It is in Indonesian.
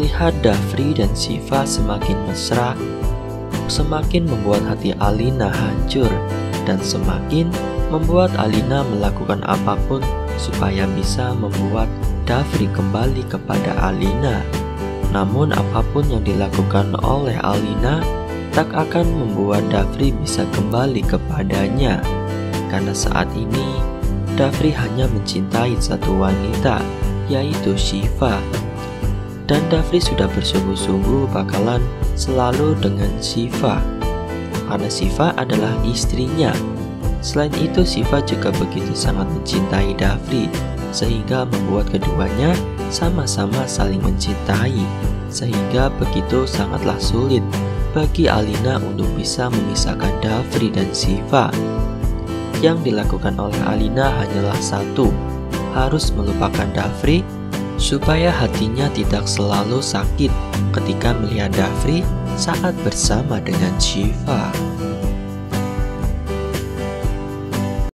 Melihat Dafri dan Syifa semakin mesra, semakin membuat hati Alina hancur dan semakin membuat Alina melakukan apapun supaya bisa membuat Dafri kembali kepada Alina. Namun apapun yang dilakukan oleh Alina tak akan membuat Dafri bisa kembali kepadanya, karena saat ini Dafri hanya mencintai satu wanita, yaitu Syifa. Dan Dafri sudah bersungguh-sungguh bakalan selalu dengan Syifa, karena Syifa adalah istrinya. Selain itu, Syifa juga begitu sangat mencintai Dafri, sehingga membuat keduanya sama-sama saling mencintai, sehingga begitu sangatlah sulit bagi Alina untuk bisa memisahkan Dafri dan Syifa. Yang dilakukan oleh Alina hanyalah satu, harus melupakan Dafri supaya hatinya tidak selalu sakit ketika melihat Dafri saat bersama dengan Syifa.